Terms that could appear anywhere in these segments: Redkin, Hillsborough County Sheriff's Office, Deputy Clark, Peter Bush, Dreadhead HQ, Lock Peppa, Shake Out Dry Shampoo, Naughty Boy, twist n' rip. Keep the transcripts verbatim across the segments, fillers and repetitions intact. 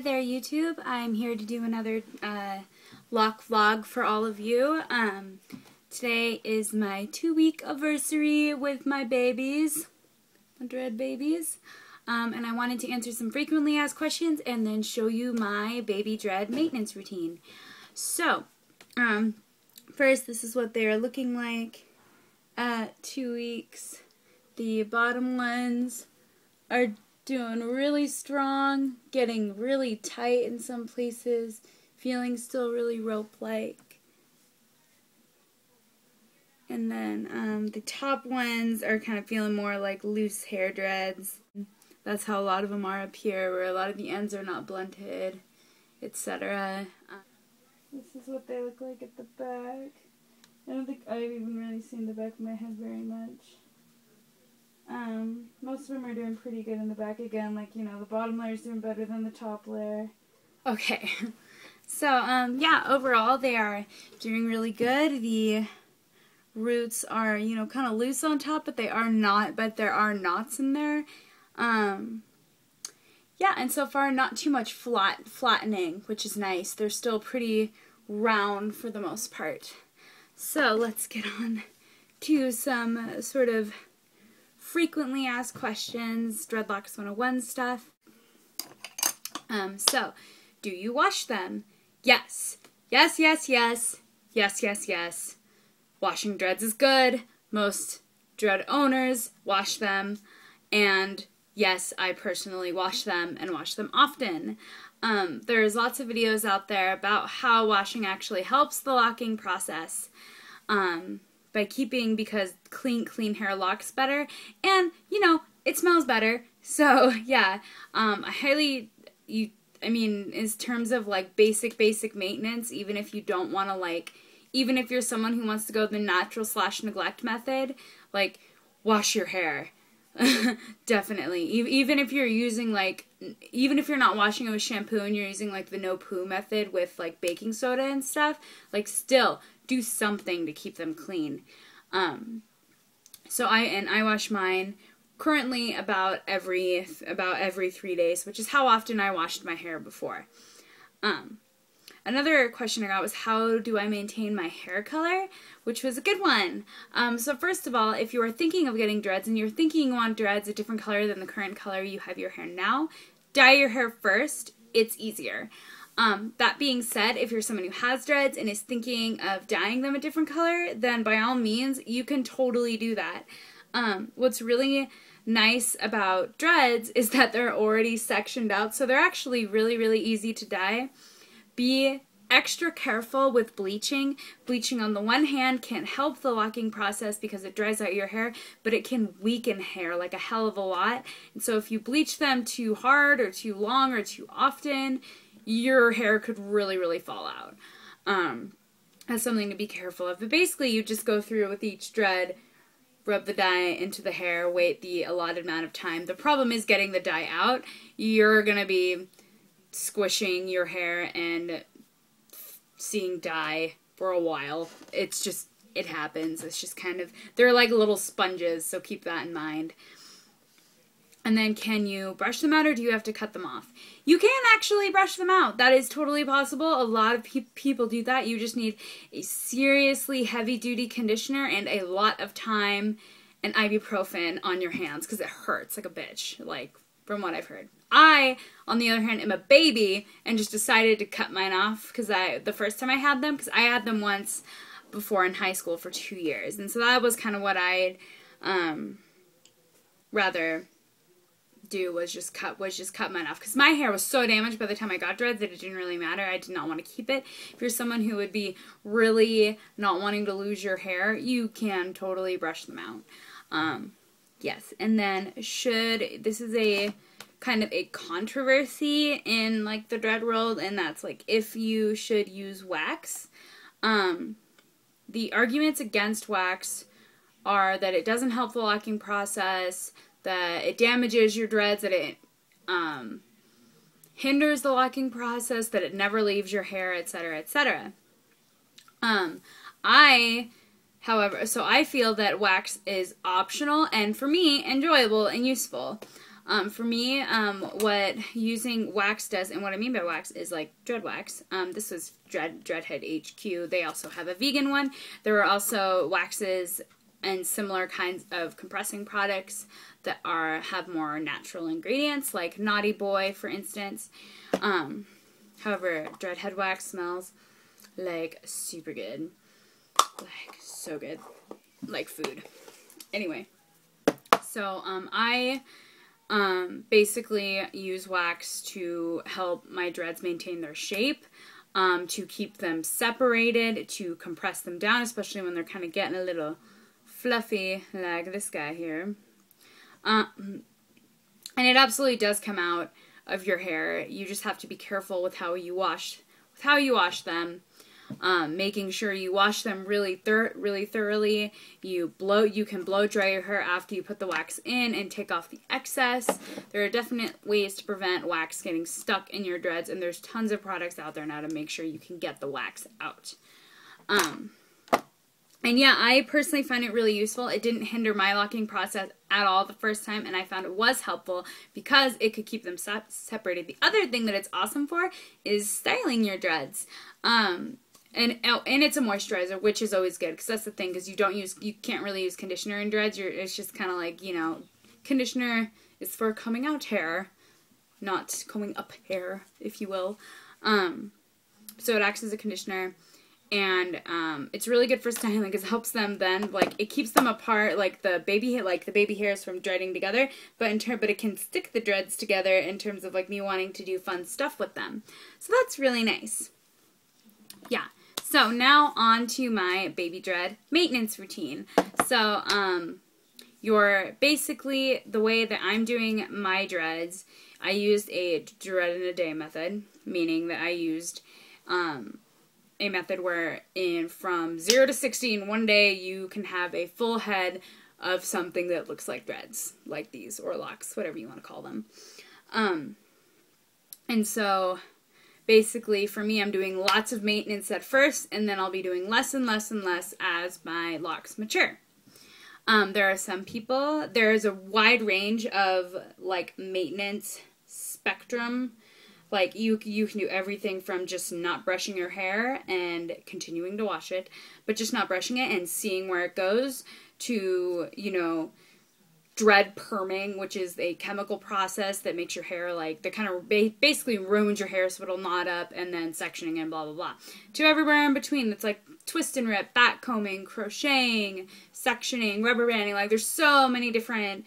Hi there, YouTube. I'm here to do another uh, lock vlog for all of you. Um, today is my two-week anniversary with my babies, my dread babies, um, and I wanted to answer some frequently asked questions and then show you my baby dread maintenance routine. So, um, first, this is what they are looking like at two weeks. The bottom ones are doing really strong, getting really tight in some places, feeling still really rope-like. And then um, the top ones are kind of feeling more like loose hair dreads. That's how a lot of them are up here, where a lot of the ends are not blunted, et cetera. Um, this is what they look like at the back. I don't think I've even really seen the back of my head very much. Um, most of them are doing pretty good in the back again, like, you know, the bottom layer is doing better than the top layer. Okay, so, um, yeah, overall they are doing really good. The roots are, you know, kind of loose on top, but they are not, but there are knots in there. Um, yeah, and so far not too much flat, flattening, which is nice. They're still pretty round for the most part. So let's get on to some sort of frequently asked questions, Dreadlocks one oh one stuff. Um, so, do you wash them? Yes. Yes, yes, yes. Yes, yes, yes. Washing dreads is good. Most dread owners wash them. And yes, I personally wash them and wash them often. Um, there's lots of videos out there about how washing actually helps the locking process. Um... by keeping, because clean, clean hair locks better, and, you know, it smells better, so, yeah, um, I highly, you, I mean, in terms of, like, basic, basic maintenance, even if you don't want to, like, even if you're someone who wants to go the natural slash neglect method, like, wash your hair, definitely, even if you're using, like, even if you're not washing it with shampoo, and you're using, like, the no poo method with, like, baking soda and stuff, like, still, do something to keep them clean. Um, so I, and I wash mine currently about every, about every three days, which is how often I washed my hair before. Um, another question I got was, how do I maintain my hair color? Which was a good one. Um, so first of all, if you are thinking of getting dreads and you're thinking you want dreads a different color than the current color you have your hair now, dye your hair first. It's easier. Um, that being said, if you're someone who has dreads and is thinking of dyeing them a different color, then by all means, you can totally do that. Um, what's really nice about dreads is that they're already sectioned out, so they're actually really, really easy to dye. Be extra careful with bleaching. Bleaching, on the one hand, can't help the locking process because it dries out your hair, but it can weaken hair like a hell of a lot. And so if you bleach them too hard or too long or too often, your hair could really, really fall out. Um, that's something to be careful of. But basically, you just go through with each dread, rub the dye into the hair, wait the allotted amount of time. The problem is getting the dye out. You're going to be squishing your hair and seeing dye for a while. It's just, it happens. It's just kind of, they're like little sponges, so keep that in mind. And then, can you brush them out, or do you have to cut them off? You can actually brush them out. That is totally possible. A lot of pe people do that. You just need a seriously heavy-duty conditioner and a lot of time and ibuprofen on your hands, because it hurts like a bitch, like, from what I've heard. I, on the other hand, am a baby and just decided to cut mine off because I the first time I had them, because I had them once before in high school for two years. And so that was kind of what I'd um, rather do was just cut was just cut mine off, because my hair was so damaged by the time I got dreads that it didn't really matter. I did not want to keep it. If you're someone who would be really not wanting to lose your hair, you can totally brush them out. Um, yes, and then should this is a kind of a controversy in, like, the dread world, and that's, like, if you should use wax. Um, the arguments against wax are that it doesn't help the locking process, that it damages your dreads, that it um, hinders the locking process, that it never leaves your hair, et cetera, et cetera. Um, I, however, so I feel that wax is optional and, for me, enjoyable and useful. Um, for me, um, what using wax does, and what I mean by wax is like Dread Wax. Um, this was Dread, Dreadhead H Q. They also have a vegan one. There are also waxes and similar kinds of compressing products that are have more natural ingredients, like Naughty Boy, for instance. Um, however, Dreadhead Wax smells like super good. Like, so good. Like food. Anyway. So, um, I... Um, basically use wax to help my dreads maintain their shape, um, to keep them separated, to compress them down, especially when they're kind of getting a little fluffy like this guy here. Um, and it absolutely does come out of your hair. You just have to be careful with how you wash, with how you wash them. Um, making sure you wash them really thir really thoroughly. You blow you can blow dry your hair after you put the wax in and take off the excess. There are definite ways to prevent wax getting stuck in your dreads, and there's tons of products out there now to make sure you can get the wax out. Um, and yeah, I personally find it really useful. It didn't hinder my locking process at all the first time, and I found it was helpful because it could keep them se separated. The other thing that it's awesome for is styling your dreads. Um, And oh, and it's a moisturizer, which is always good, because that's the thing, because you don't use, you can't really use conditioner in dreads. You're, it's just kind of like, you know, conditioner is for coming out hair, not coming up hair, if you will. Um, so it acts as a conditioner, and um, it's really good for styling because it helps them then, like, it keeps them apart, like the baby, like the baby hairs from dreading together. But in turn, but it can stick the dreads together in terms of like me wanting to do fun stuff with them. So that's really nice. Yeah. So now on to my baby dread maintenance routine. So um, you're basically, the way that I'm doing my dreads, I used a dread in a day method, meaning that I used um, a method where in from zero to sixty in one day you can have a full head of something that looks like dreads, like these, or locks, whatever you want to call them. Um, and so... Basically, for me, I'm doing lots of maintenance at first, and then I'll be doing less and less and less as my locks mature. Um, there are some people, there is a wide range of, like, maintenance spectrum. Like, you, you can do everything from just not brushing your hair and continuing to wash it, but just not brushing it and seeing where it goes, to, you know... dread perming, which is a chemical process that makes your hair, like, that kind of ba basically ruins your hair so it'll knot up, and then sectioning and blah, blah, blah. To everywhere in between, that's like twist and rip, back combing, crocheting, sectioning, rubber banding. Like, there's so many different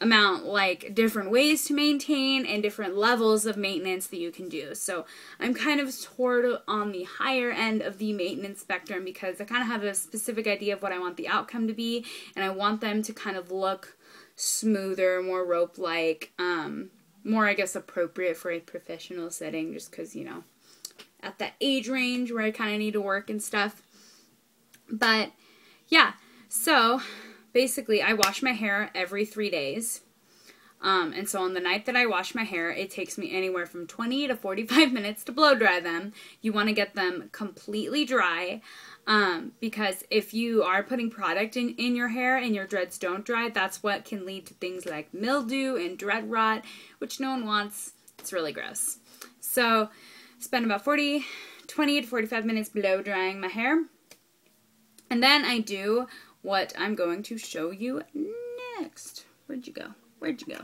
amount, like, different ways to maintain and different levels of maintenance that you can do. So I'm kind of toward on the higher end of the maintenance spectrum because I kind of have a specific idea of what I want the outcome to be, and I want them to kind of look smoother, more rope-like, um, more, I guess, appropriate for a professional setting, just because, you know, at that age range where I kind of need to work and stuff. But, yeah, so, basically, I wash my hair every three days, um, and so on the night that I wash my hair, it takes me anywhere from twenty to forty-five minutes to blow dry them. You want to get them completely dry, Um, because if you are putting product in, in your hair and your dreads don't dry, that's what can lead to things like mildew and dread rot, which no one wants. It's really gross. So spend about forty, twenty to forty-five minutes blow drying my hair. And then I do what I'm going to show you next. Where'd you go? Where'd you go?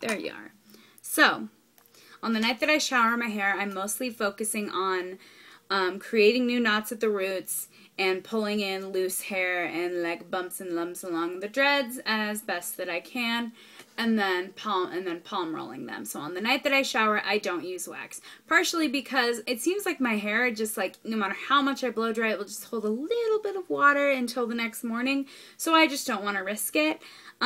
There you are. So on the night that I shower my hair, I'm mostly focusing on Um, creating new knots at the roots and pulling in loose hair and like bumps and lumps along the dreads as best that I can, and then palm and then palm rolling them. So on the night that I shower, I don't use wax, partially because it seems like my hair just, like, no matter how much I blow dry, it will just hold a little bit of water until the next morning. So I just don't want to risk it,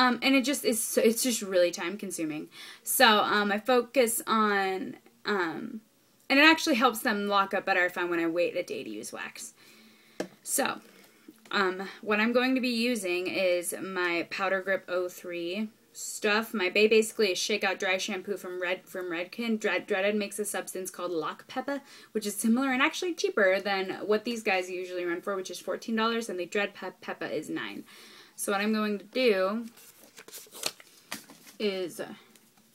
um, and it just is. It's just really time consuming. So um, I focus on. Um, And it actually helps them lock up better if I when I wait a day to use wax. So, um, what I'm going to be using is my Powder Grip oh three stuff. My bae basically is Shake Out Dry Shampoo from Red from Redkin. Dread, Dreadhead makes a substance called Lock Peppa, which is similar and actually cheaper than what these guys usually run for, which is fourteen dollars, and the Dread Pep Peppa is nine dollars. So what I'm going to do is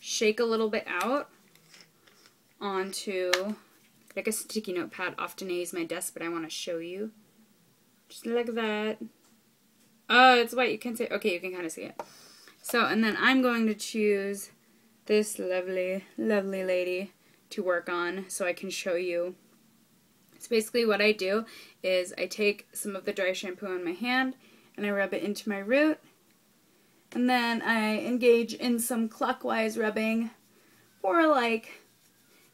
shake a little bit out onto, I guess, a sticky notepad. Often I use my desk, but I want to show you. Just like that. Oh, it's white. You can't see it. Okay, you can kind of see it. So, and then I'm going to choose this lovely, lovely lady to work on so I can show you. So basically what I do is I take some of the dry shampoo in my hand and I rub it into my root. And then I engage in some clockwise rubbing for like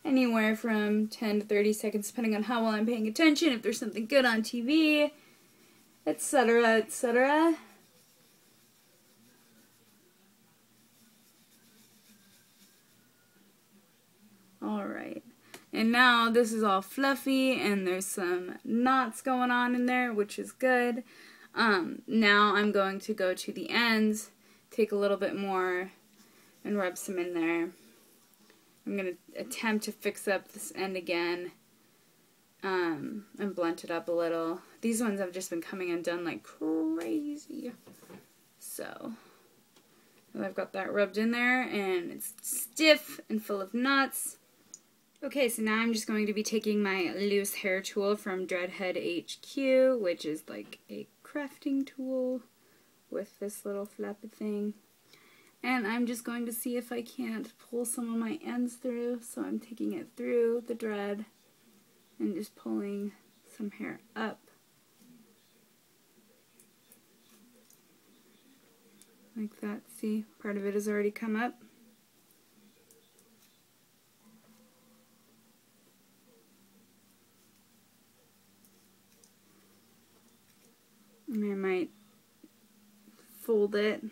anywhere from ten to thirty seconds, depending on how well I'm paying attention, if there's something good on T V, etc, et cetera. Alright, and now this is all fluffy and there's some knots going on in there, which is good. Um, now I'm going to go to the ends, take a little bit more and rub some in there. I'm going to attempt to fix up this end again um, and blunt it up a little. These ones have just been coming undone like crazy. So I've got that rubbed in there and it's stiff and full of knots. Okay, so now I'm just going to be taking my loose hair tool from Dreadhead H Q, which is like a crafting tool with this little flappy thing. And I'm just going to see if I can't pull some of my ends through. So I'm taking it through the dread and just pulling some hair up. Like that, see? Part of it has already come up. And I might fold it.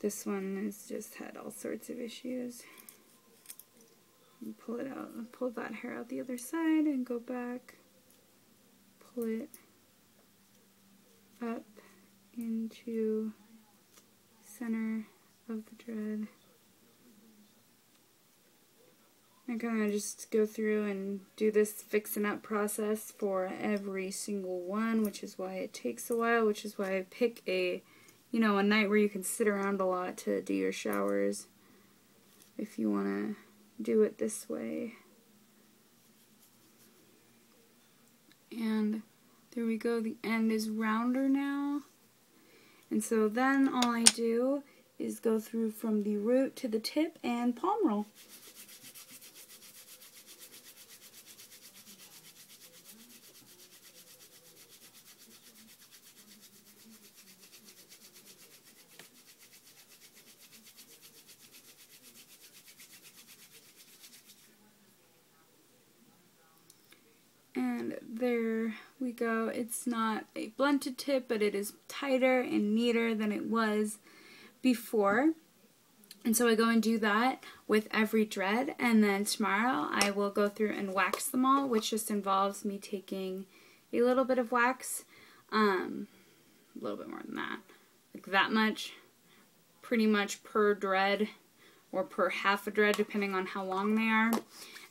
This one has just had all sorts of issues. And pull it out, pull that hair out the other side and go back, pull it up into center of the dread. I'm gonna just go through and do this fixing up process for every single one, which is why it takes a while, which is why I pick a, you know, a night where you can sit around a lot to do your showers if you want to do it this way. And there we go, the end is rounder now. And so then all I do is go through from the root to the tip and palm roll. There we go. It's not a blunted tip, but it is tighter and neater than it was before. And so I go and do that with every dread, and then tomorrow I will go through and wax them all, which just involves me taking a little bit of wax, um, a little bit more than that, like that much, pretty much per dread or per half a dread, depending on how long they are.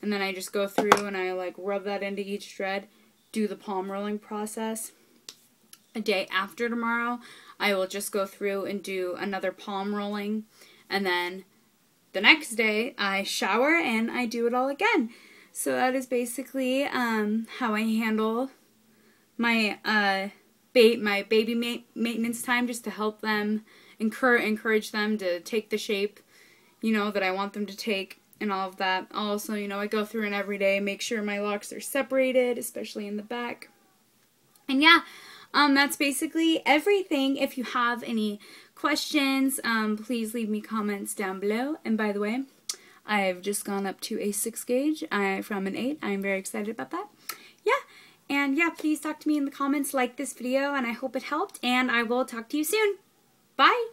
And then I just go through and I like rub that into each dread, do the palm rolling process. A day after tomorrow, I will just go through and do another palm rolling. And then the next day, I shower and I do it all again. So that is basically um, how I handle my uh, ba my baby ma maintenance time, just to help them, encourage, encourage them to take the shape, you know, that I want them to take. And all of that. Also, you know, I go through and every day make sure my locks are separated, especially in the back. And yeah, um, that's basically everything. If you have any questions, um, please leave me comments down below. And by the way, I've just gone up to a six gauge I, from an eight. I'm very excited about that. Yeah, and yeah, please talk to me in the comments, like this video, and I hope it helped. And I will talk to you soon. Bye.